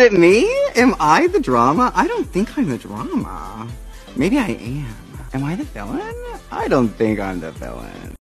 Is it me? Am I the drama? I don't think I'm the drama. Maybe I am. Am I the villain? I don't think I'm the villain.